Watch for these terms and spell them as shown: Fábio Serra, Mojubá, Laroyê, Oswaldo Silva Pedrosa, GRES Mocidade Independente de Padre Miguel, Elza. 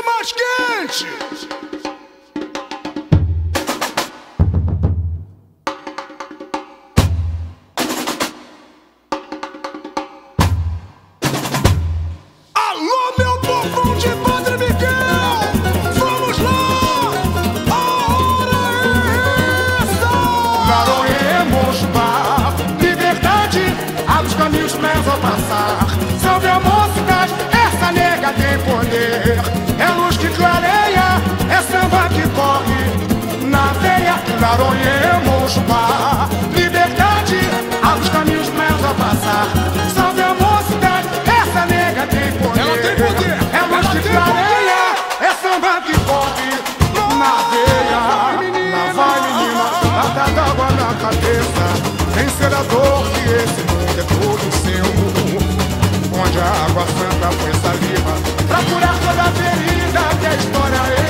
quente, mais quente! Laroyê, Mojubá, liberdade, abre os caminhos pra Elza passar. Salve a mocidade, essa nega tem poder. Ela tem poder, ela tem poder. É samba que corre na veia. Lá vai menina, a d'água na cabeça. Vencer a dor que esse mundo é todo seu. Onde a água santa foi saliva pra curar toda a ferida que a história é.